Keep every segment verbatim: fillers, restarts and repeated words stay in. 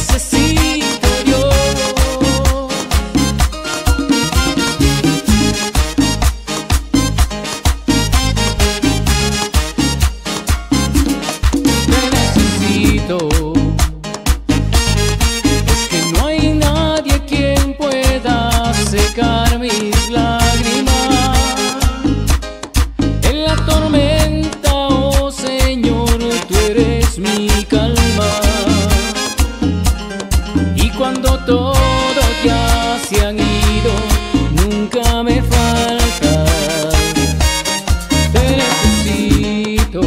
necesito yo. Te necesito. Es que no hay nadie quien pueda secar mis lágrimas en la tormenta. Oh Señor, tú eres mi calma. Cuando todo ya se han ido, nunca me falta. Te necesito,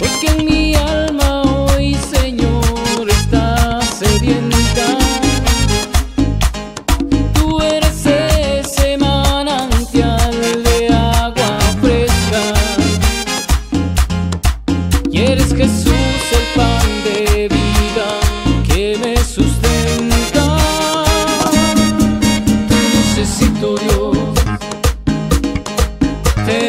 porque en mi alma hoy, Señor, está sedienta. Tú eres ese manantial de agua fresca, y eres Jesús, el pan de vida que me sustenta. Te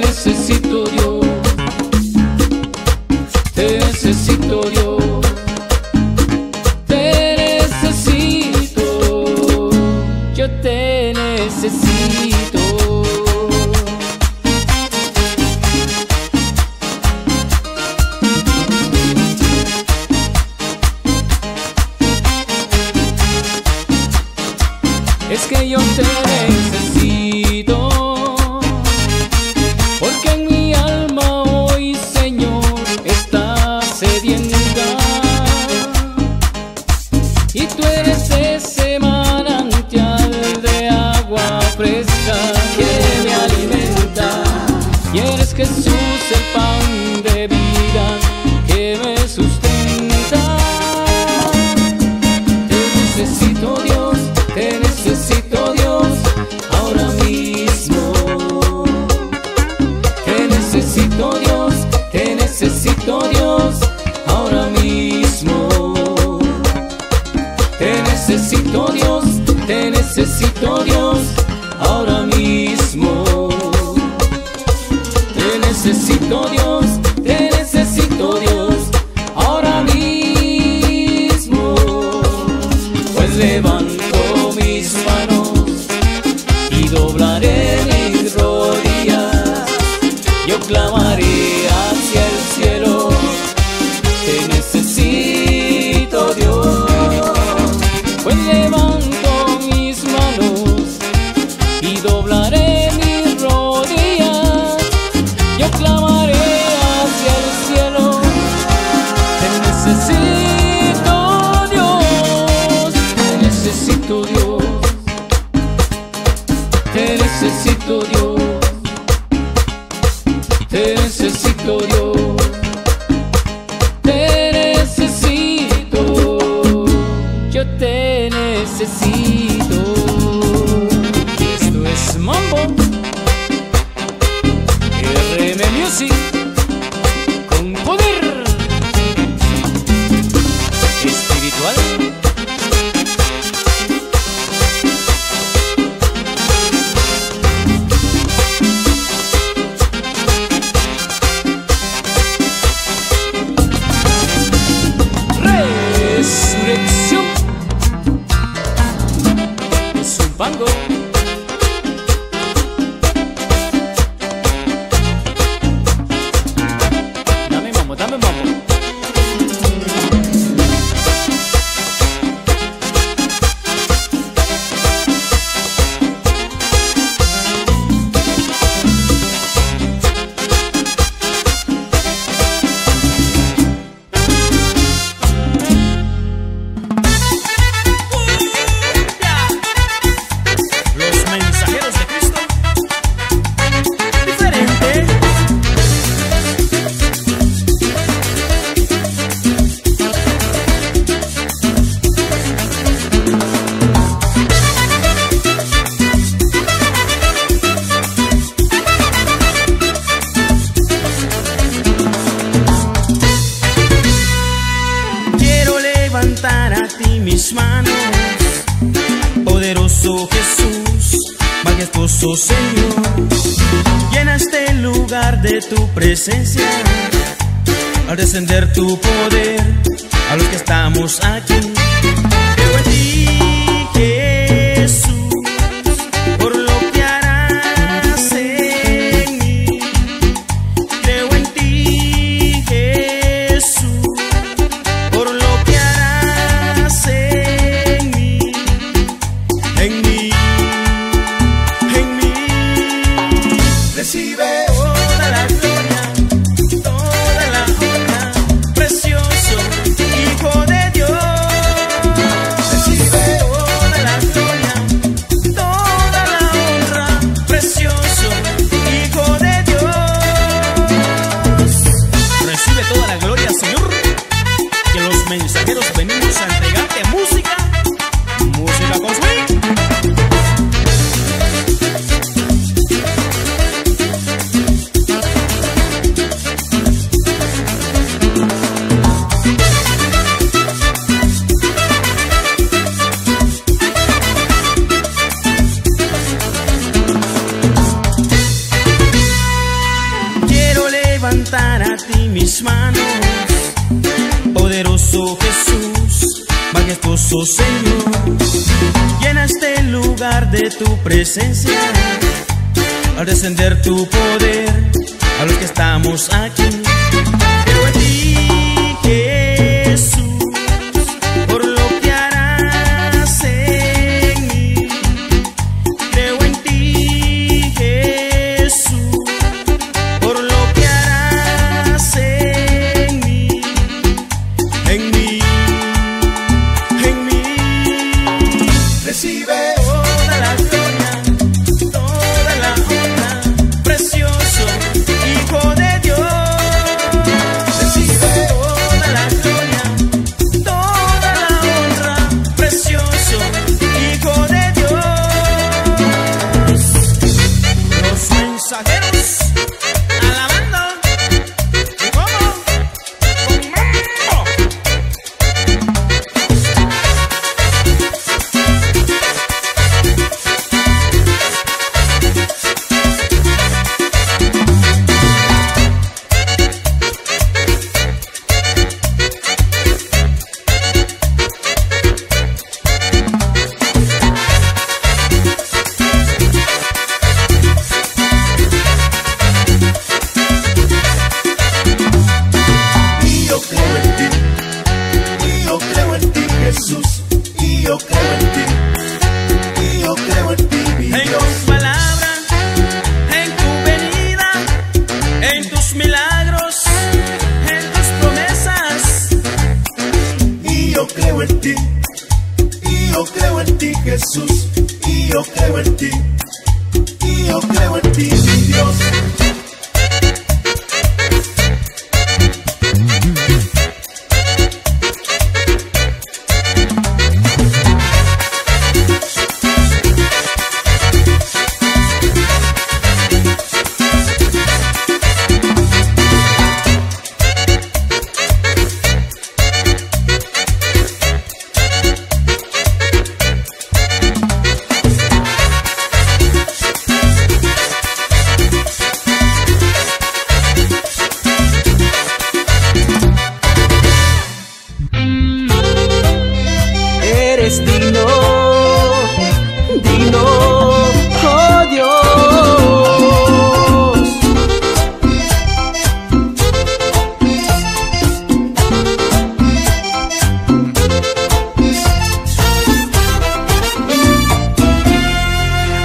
necesito, Dios. Te necesito, Dios. Te necesito, Dios. Te necesito. Yo te necesito. Es que yo te necesito, porque en mi alma hoy, Señor, está sedienta. Y tú eres ese manantial de agua fresca que me alimenta. Y eres Jesús, el pan de vida que me sustenta. Te necesito, Dios. Te necesito, Dios, ahora mismo. Te necesito, Dios, te necesito, Dios, ahora mismo. Te necesito, Dios, te necesito, Dios, ahora mismo. Te necesito, Dios, te necesito, Dios, ahora mismo. Pues levanta mis manos y doblaré mis rodillas, yo clamaré hacia el cielo, te necesito, Dios. Pues levanto mis manos y doblaré mis rodillas, yo clamaré hacia el cielo, te necesito, Dios. Te necesito, Dios. Te necesito, Dios. Te necesito, Dios. Te necesito. Yo te necesito. Esto es Mambo R M Music con poder espiritual. Es un bango. Dame mambo, dame mambo. Mis manos, poderoso Jesús, majestuoso Señor, llena este lugar de tu presencia, al descender tu poder a los que estamos aquí. Creo en ti, Jesús, por lo que harás en mí. Creo en ti, Jesús, por lo que harás en mí, en mí, en mí. Recibe toda la gloria, toda la honra, precioso Hijo de Dios. Recibe toda la gloria, toda la honra, precioso Hijo de Dios. Recibe toda la gloria, Señor, que los mensajeros venimos a entregarte música, música con su a ti mis manos, poderoso Jesús, majestuoso Señor. Llena este lugar de tu presencia, al descender tu poder, a los que estamos aquí. Creo en ti, Jesús, por lo que harás en mí. Creo en ti, Jesús, por lo recibe toda la gloria, toda la honra, precioso Hijo de Dios. Recibe toda la gloria, toda la honra, precioso Hijo de Dios. Los mensajeros alabando, ¿cómo? Con Jesús, y yo creo en ti, y yo creo en ti, mi Dios. En tus palabras, en tu venida, en tus milagros, en tus promesas. Y yo creo en ti, y yo creo en ti, Jesús, y yo creo en ti, y yo creo en ti, mi Dios. Eres digno, digno, oh Dios.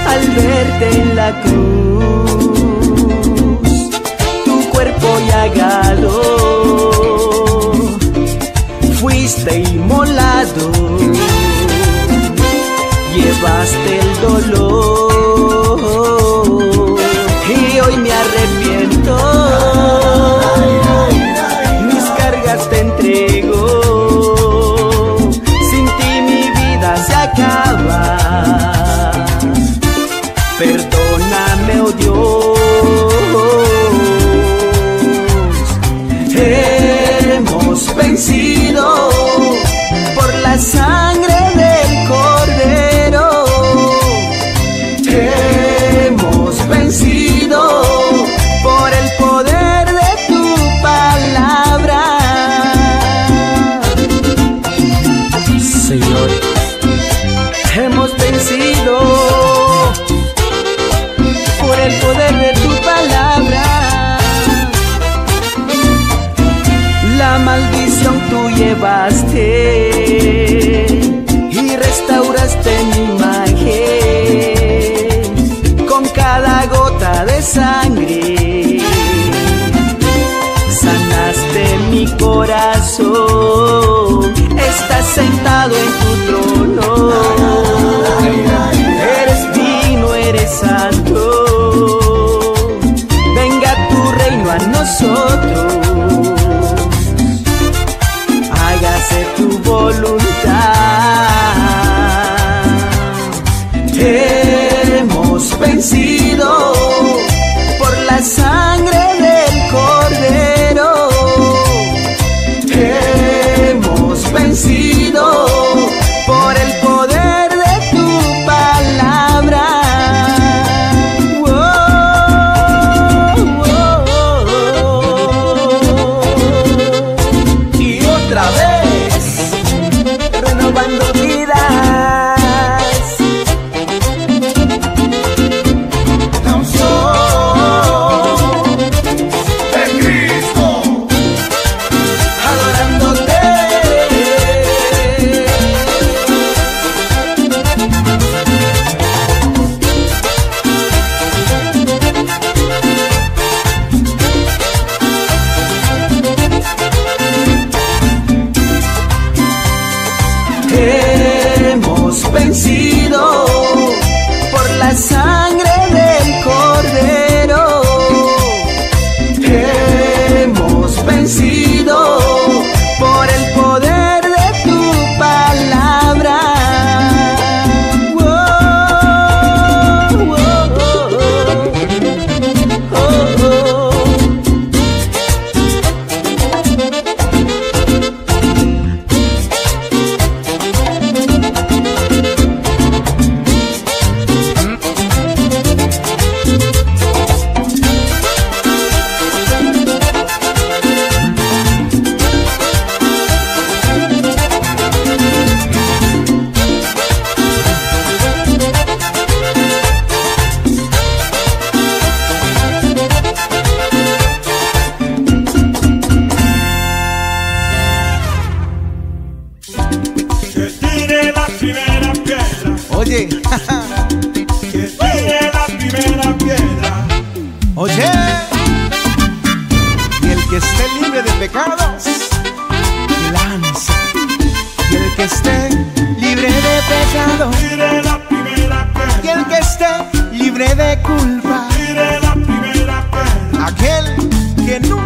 Al verte en la cruz, tu cuerpo ya galó, fuiste inmolado. Llevaste el dolor y hoy me arrepiento. Mis cargas te entrego, sin ti mi vida se acaba. Perdóname, oh Dios. Hemos vencido por la sangre del Cordero. Por el poder de tu palabra,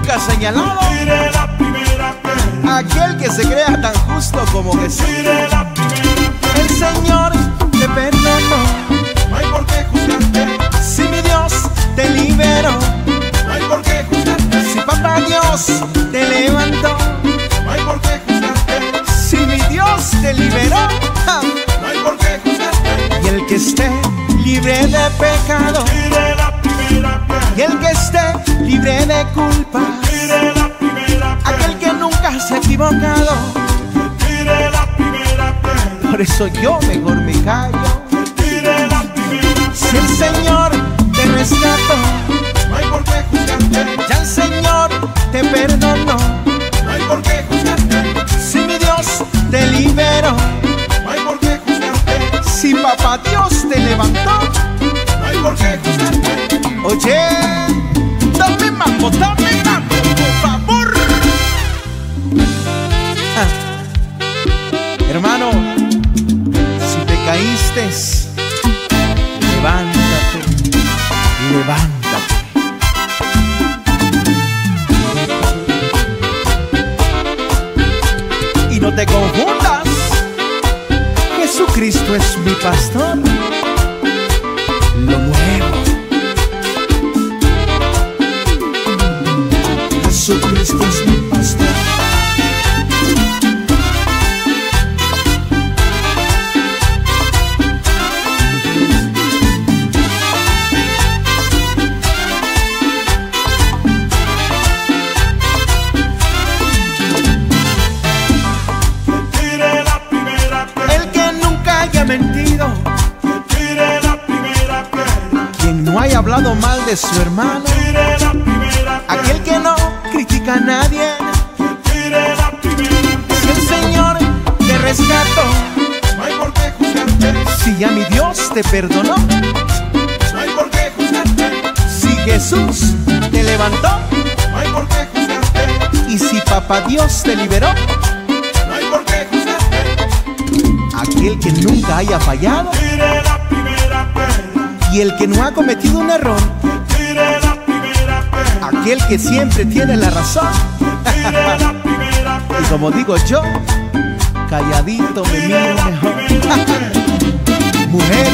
nunca señalado. Aquel que se crea tan justo como Jesús. El Señor te perdonó, no hay por qué juzgarte. Si mi Dios te liberó, no hay por qué juzgarte. Si papá Dios te levantó, no hay por qué juzgarte. Si mi Dios te liberó, ja, no hay por qué juzgarte. Y el que esté libre de pecado, y el que esté libre de culpa, aquel que nunca se ha equivocado, por eso yo mejor me callo. Si el Señor te rescató, no hay por qué juzgarte. Ya el Señor te perdonó, no hay por qué juzgarte. Si mi Dios te liberó, no hay por qué juzgarte. Si papá Dios te levantó, no hay por qué juzgarte. Oye, dame mambo, dame mambo, por favor. Ah. Hermano, si te caíste, levántate, levántate. Y no te confundas, Jesucristo es mi pastor. Lo nuevo. Jesucristo es mi pastor. Que tire la primera piedra. El que nunca haya mentido. Que tire la primera piedra. Quien no haya hablado mal de su hermano. Que tire la primera piedra. Aquel que no critica a nadie. Si el Señor te rescató, no hay por qué juzgarte. Si ya mi Dios te perdonó, no hay por qué juzgarte. Si Jesús te levantó, no hay por qué juzgarte. Y si papá Dios te liberó, no hay por qué juzgarte. Aquel que nunca haya fallado, tire la primera piedra. Y el que no ha cometido un error, tire la primera piedra. Aquel que siempre tiene la razón. Y como digo yo, calladito me miro mejor. Mujer,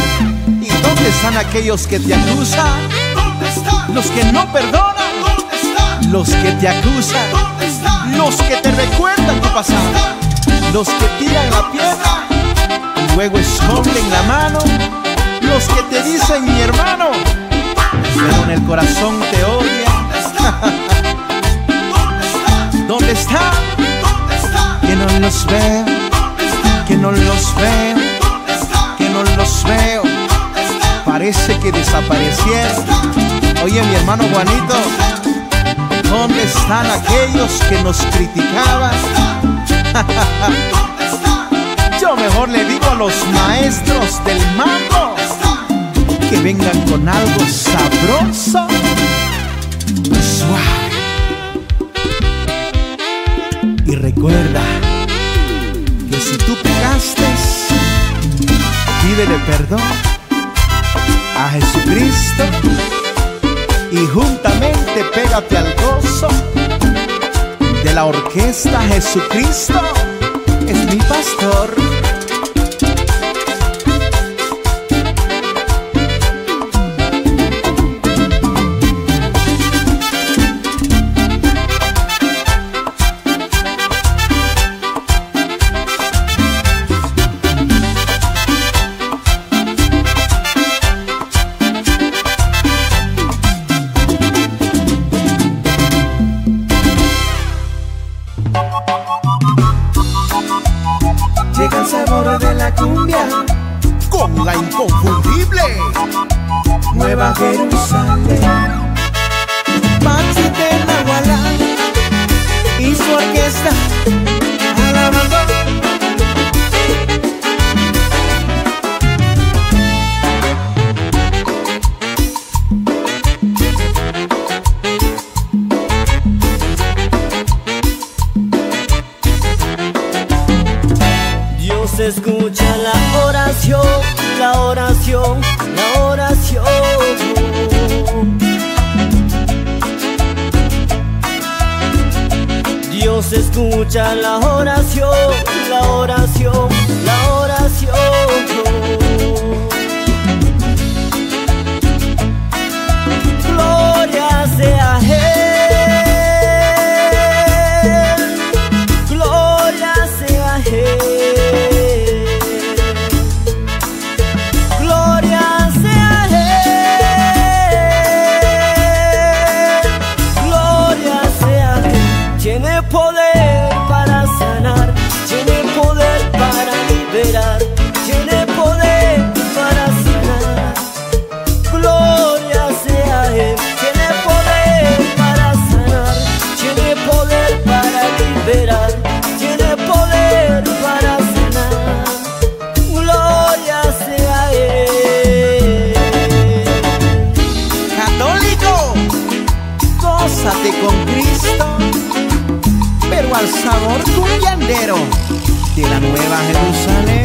¿y dónde están aquellos que te acusan? ¿Dónde están? Los que no perdonan. ¿Dónde están? Los que te acusan. ¿Dónde están? Los que te recuerdan tu pasado. Los que tiran la piedra y luego esconden la mano. Los que te dicen mi hermano, pero en el corazón te odian. ¿Dónde está? ¿Dónde está? Que no los veo. ¿Dónde está? Que no los veo. ¿Dónde está? Que no los veo. ¿Dónde está? Parece que desaparecieron. Oye, mi hermano Juanito, ¿dónde están aquellos que nos criticaban? Yo mejor le digo a los maestros del mambo que vengan con algo sabroso, suave. Y recuerda que si tú pecaste, pídele perdón a Jesucristo y juntamente pégate al gozo de la orquesta. Jesucristo es mi pastor. Dios escucha la oración, la oración, la oración. Gloria sea Él, gloria sea Él, gloria sea Él, gloria sea Él. Tiene poder para sanar, tiene poder para liberar, tiene poder para sanar. Gloria sea Él. Tiene poder para sanar. Gloria sea Él. Católico, gózate con Cristo, pero al sabor de un llanero de la Nueva Jerusalén.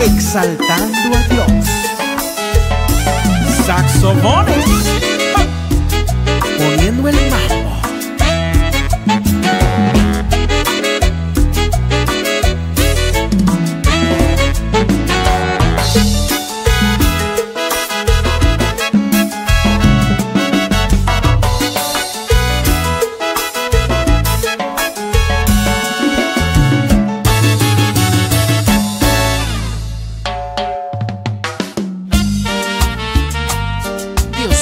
Exaltando a Dios, saxofones poniendo el mambo. Dios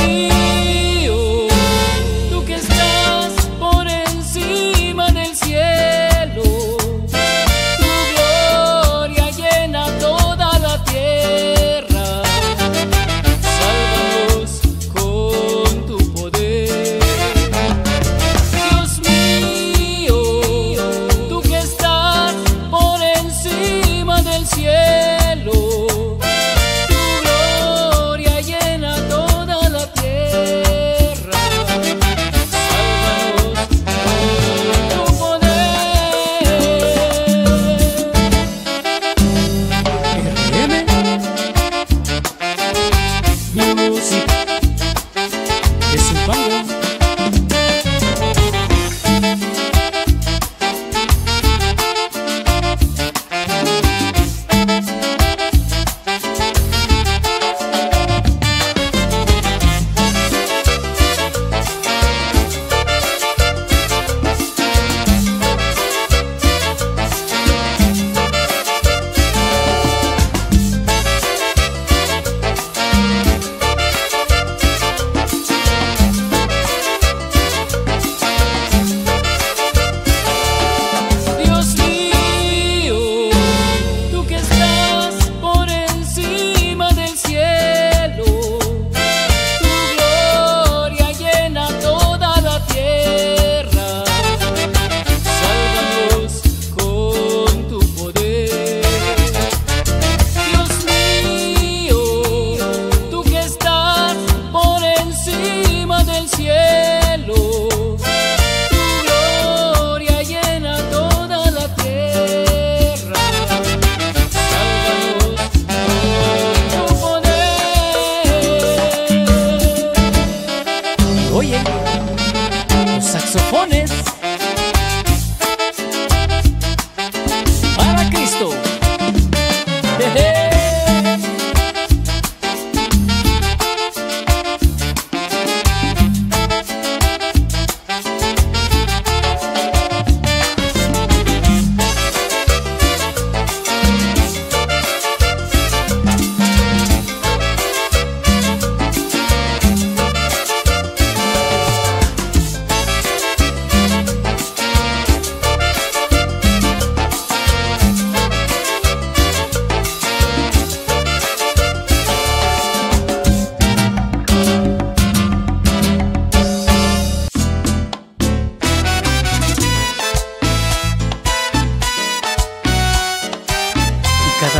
mío, tú que estás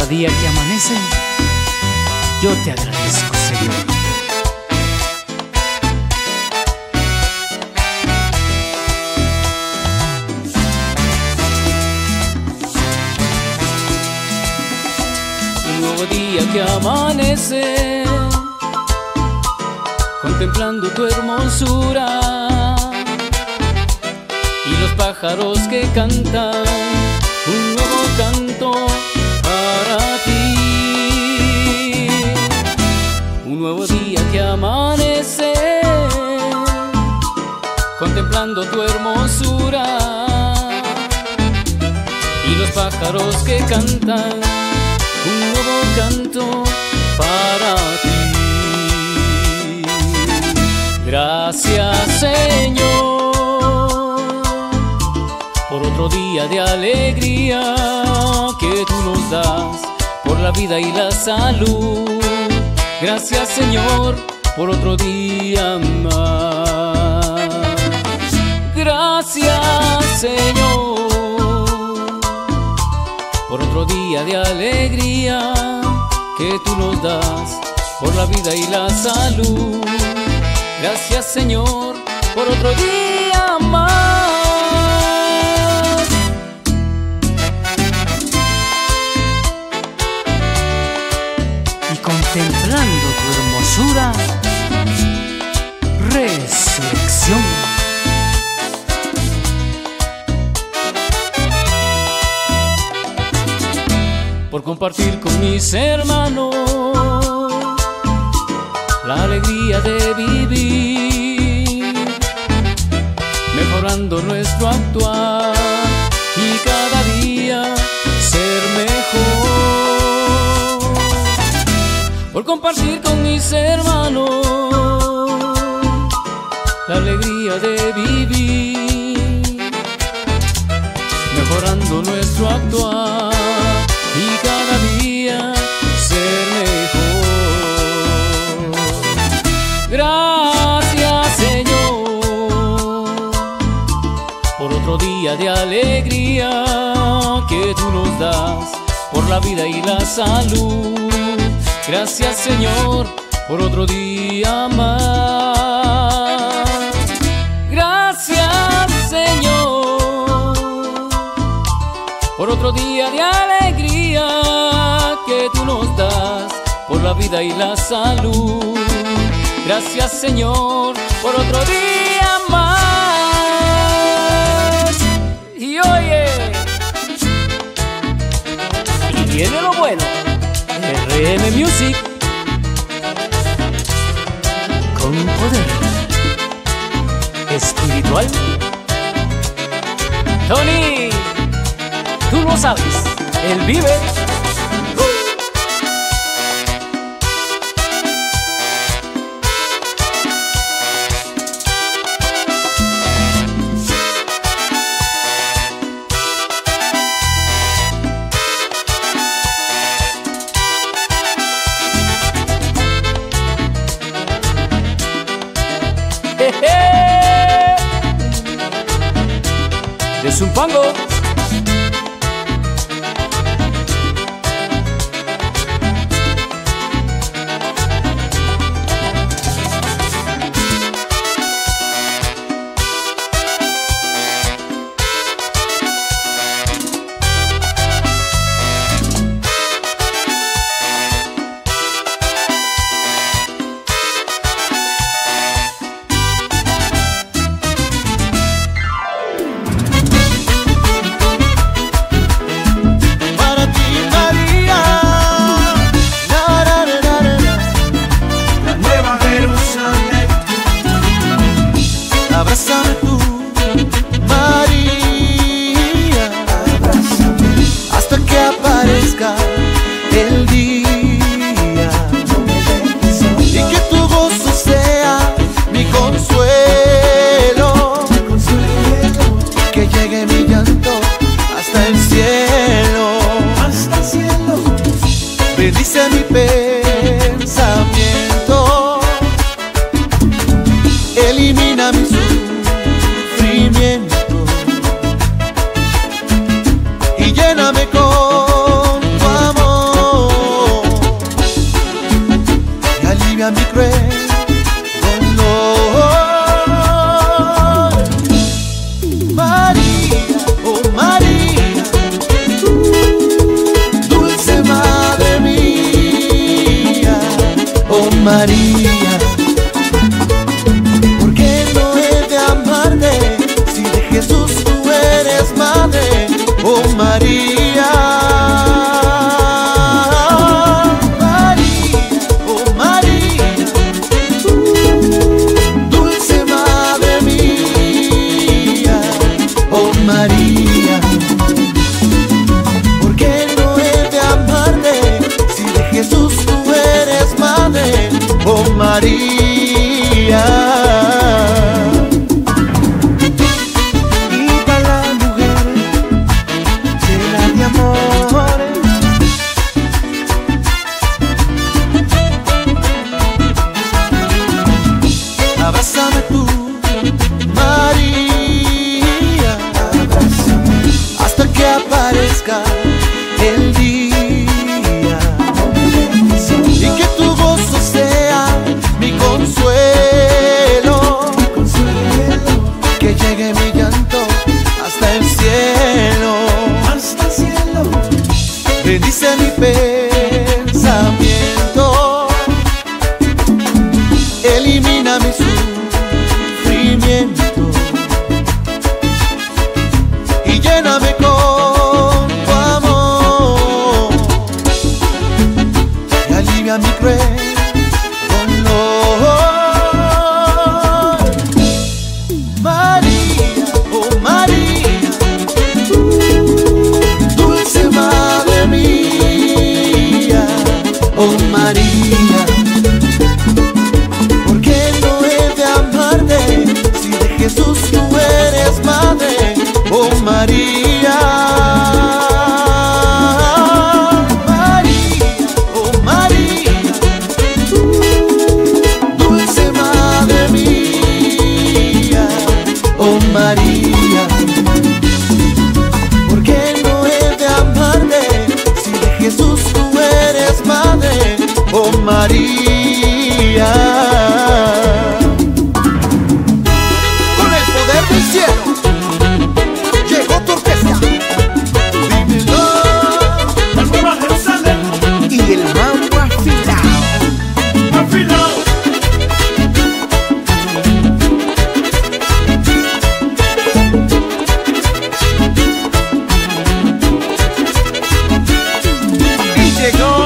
día que amanece, yo te agradezco, Señor. Día que amanece, contemplando tu hermosura y los pájaros que cantan un nuevo canto para ti. Un nuevo día que amanece, contemplando tu hermosura y los pájaros que cantan un nuevo canto para ti. Gracias, Señor, por otro día de alegría que tú nos das, por la vida y la salud. Gracias, Señor, por otro día más. Gracias, Señor, por otro día de alegría que tú nos das, por la vida y la salud. Gracias, Señor, por otro día más. Y contemplando tu hermosura, resurrección. Por compartir con mis hermanos la alegría de vivir, mejorando nuestro actuar y cada día ser mejor. Por compartir con mis hermanos la alegría de vivir, mejorando nuestro actuar y cada día ser mejor. Gracias, Señor, por otro día de alegría que tú nos das, por la vida y la salud. Gracias, Señor, por otro día más. Gracias, Señor, por otro día de alegría que tú nos das, por la vida y la salud. Gracias, Señor, por otro día más. Y oye, y viene lo bueno. R M Music, con poder espiritual. Tony, tú lo sabes, él vive. De Zumpango. vida mi cruel dolor. María, oh María, tú, dulce madre mía, oh María, ¿por qué no he de amarte si de Jesús tú eres madre? Oh María, María. Bendita la mujer, llena de amor, abrázame tú, María, abrázame hasta que aparezca el día. Bendice mi pensamiento, elimina mi sufrimiento y lléname con tu amor, y alivia mi cruel dolor. María, oh María, dulce madre mía, oh María, ¿por qué no he de amarte si de Jesús tú eres madre? Oh María. María, con el poder del cielo llegó tu orquesta. Dímelo, la nueva Jerusalén y el mambo afilado, afilado. Y llegó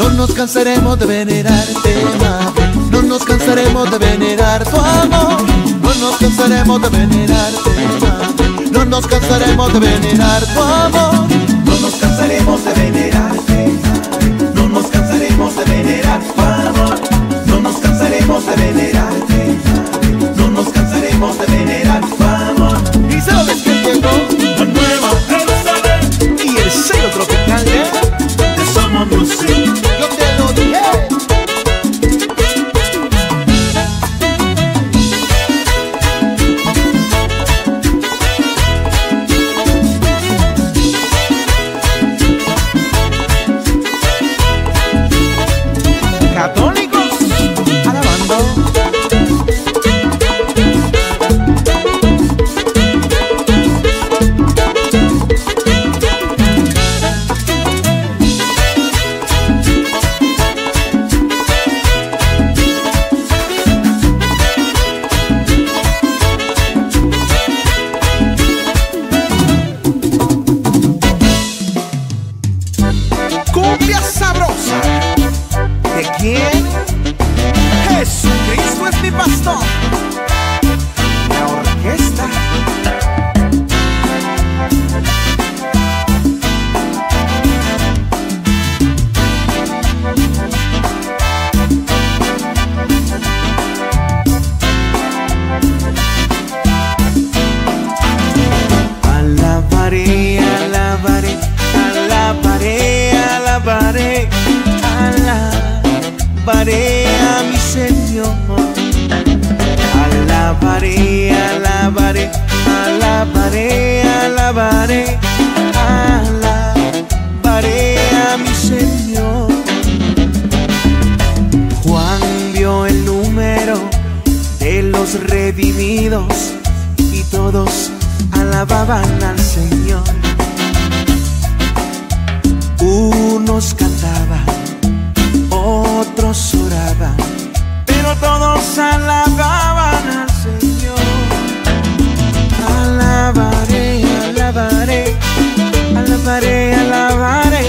No nos cansaremos de venerarte, madre. No nos cansaremos de venerar tu amor. No nos cansaremos de venerarte, madre. No nos cansaremos de venerar tu amor. No nos cansaremos de venerarte, madre. No nos cansaremos de venerar tu amor. No nos cansaremos de venerarte, madre. No nos cansaremos de venerar tu amor. ¿Y sabes qué llegó? La nueva Jerusalén y el sello tropical de Somos Music. Católicos alabando. Cumbia sabrosa. ¿De quién? Jesucristo es mi pastor. La orquesta. Alabaré. alabaré a mi Señor, alabaré, alabaré, alabaré, alabaré, alabaré a mi Señor. Juan vio el número de los redimidos y todos alababan al Señor. Unos cantaban, otros oraban, pero todos alababan al Señor. Alabaré, alabaré, alabaré, alabaré,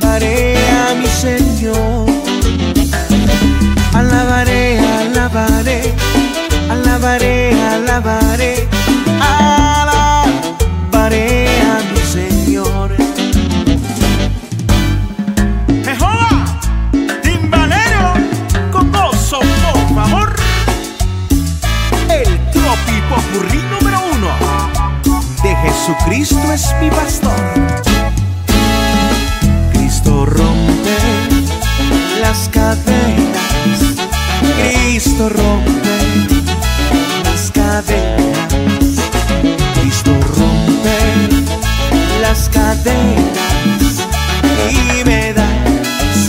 alabaré a mi Señor. Alabaré, alabaré, alabaré, alabaré, alabaré a mi Señor. Jehová, timbalero, con gozo, por favor. El Tropi Popurrí número uno de Jesucristo es mi pastor. Cristo rompe las cadenas, Cristo rompe las cadenas, Cristo rompe las cadenas y me da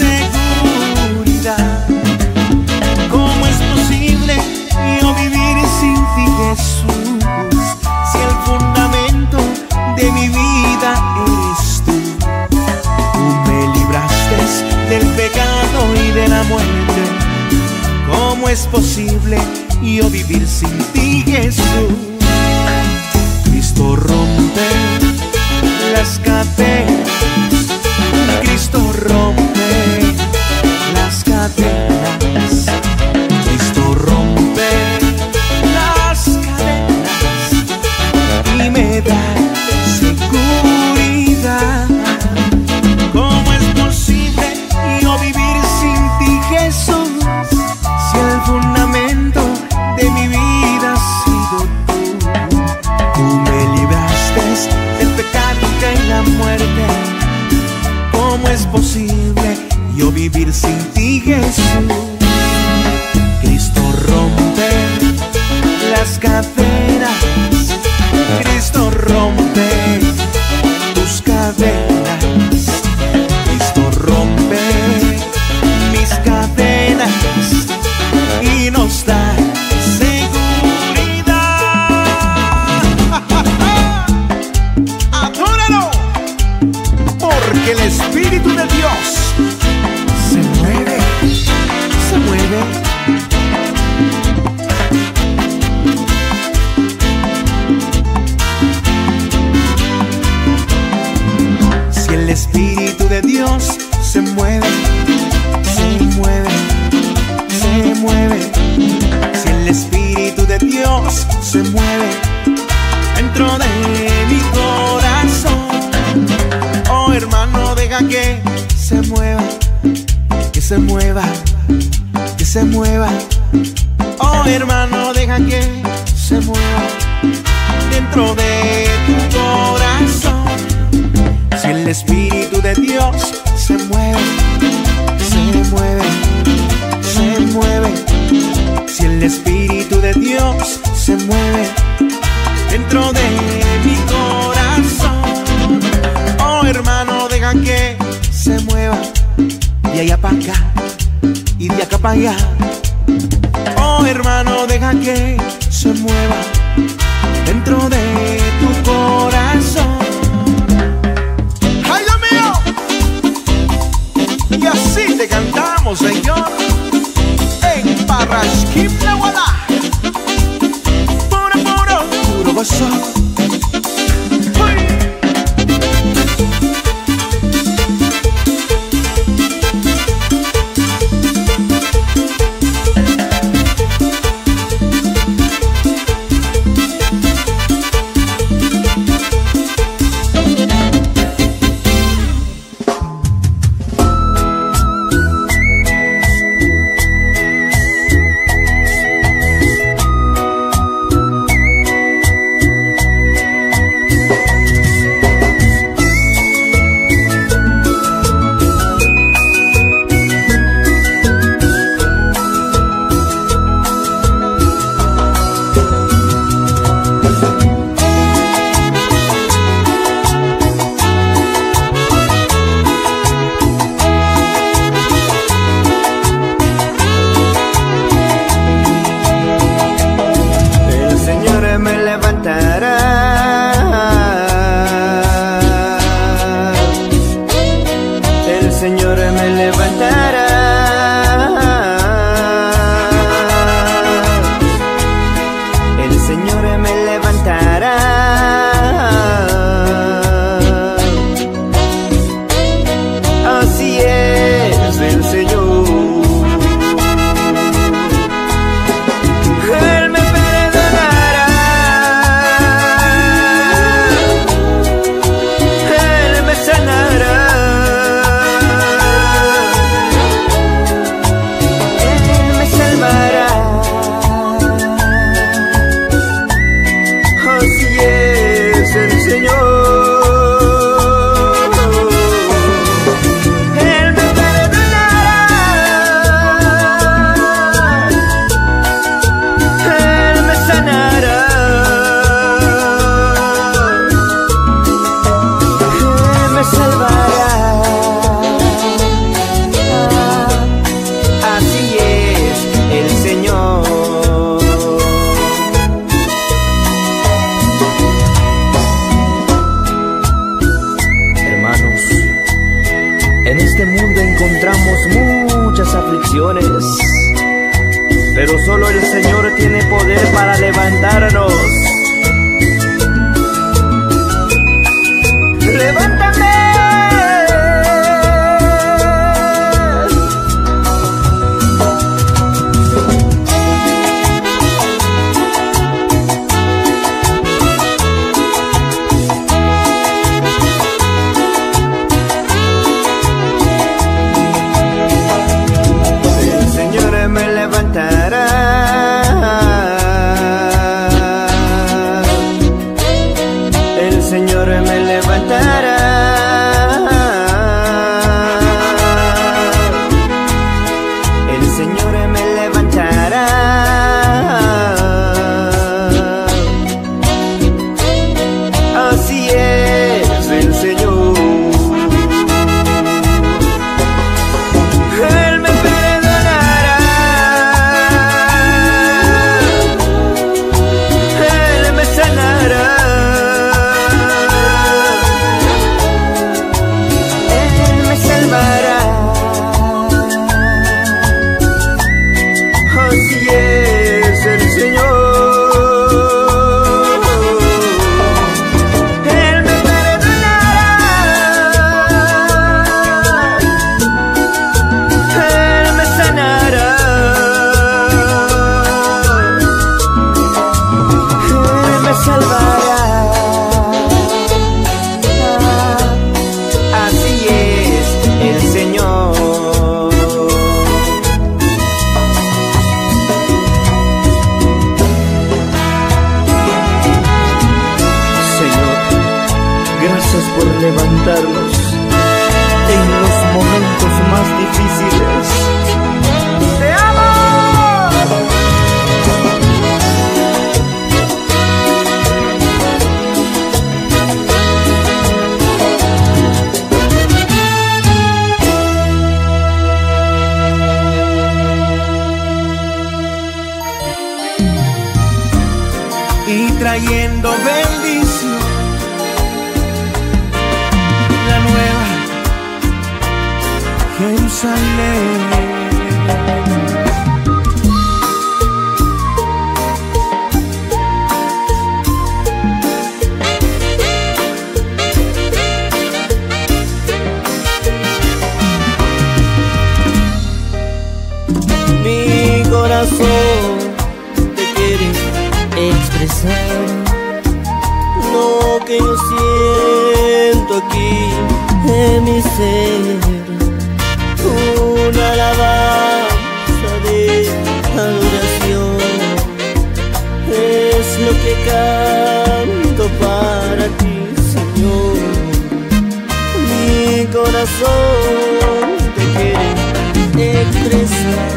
seguridad. ¿Cómo es posible yo vivir sin ti, Jesús, si el fundamento de mi vida eres tú? Tú me libraste del pecado y de la muerte. ¿Cómo es posible yo vivir sin ti, Jesús? Cristo rompe las cadenas, Cristo rompe las cadenas, Cristo rompe las cadenas y me da seguridad. ¿Cómo es posible yo vivir sin ti, Jesús, si el fundamento de mi vida ha sido tú? Tú me libraste del pecado y de la muerte. ¿Cómo es posible yo vivir sin ti, Jesús? Cristo rompe las cadenas, Cristo rompe tus cadenas, Cristo rompe mis cadenas y nos da seguridad. ¡Adóralo! Porque el Espíritu de Dios se mueve, se mueve. Si el Espíritu de Dios se mueve, se mueve, se mueve. Si el Espíritu de Dios se mueve dentro de mi corazón, oh hermano, deja que se mueva, que se mueva, que se mueva. Oh hermano, deja que se mueva dentro de tu corazón. Si el Espíritu de Dios se mueve, se mueve, se mueve. Si el Espíritu de Dios se mueve dentro de mi corazón, oh hermano, deja que se mueva de allá para acá y de acá para allá. Oh hermano, deja que se mueva dentro de tu corazón. ¡Ay, Dios mío! Y así te cantamos, Señor. Parrasquín de Guala, puro, puro, puro gozo. ¡Uy! levantará, el Señor me levantará. Así es el Señor. Él me perdonará, Él me sanará. En este mundo encontramos muchas aflicciones, pero solo el Señor tiene poder para levantarnos. ¡Levántame! Por levantarnos en los momentos más difíciles. ¡Te amo! Y trayendo bendición, Jerusalén. Mi corazón te quiere expresar lo que yo siento aquí en mi ser. Una alabanza de adoración es lo que canto para ti, Señor. Mi corazón te quiere expresar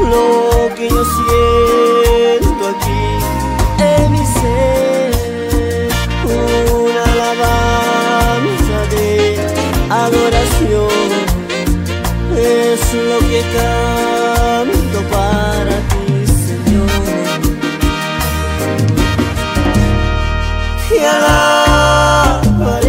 lo que yo siento aquí en mi ser. Una alabanza de adoración es lo que canto para ti, Señor. Y alabaré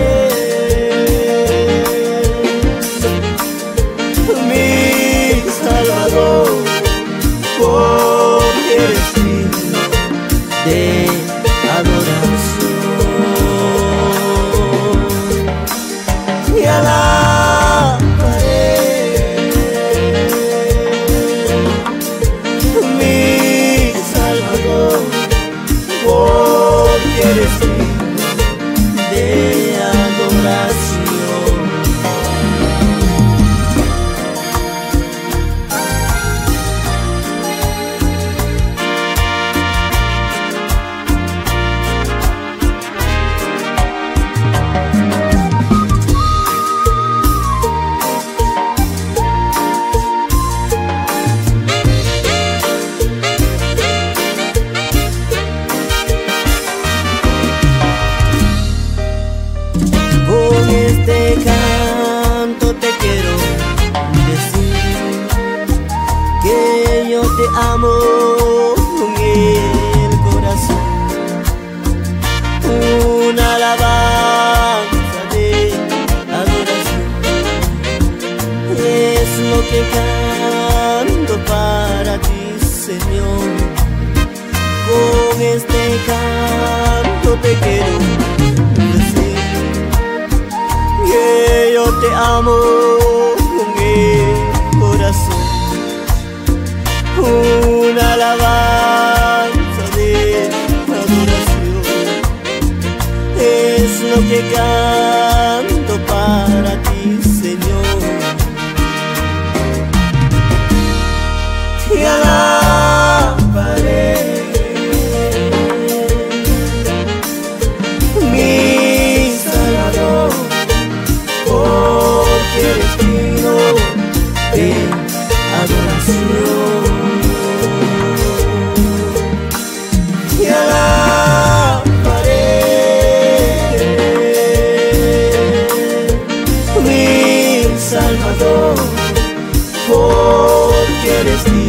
te amo con el corazón, una alabanza de adoración, es lo que canto para ti, Señor. Con este canto te quiero decir que yo te amo con el corazón, una alabanza de adoración, es lo que canto para ti, Señor. Te alabaré, mi Salvador, porque eres digno de adoración. Porque eres mío.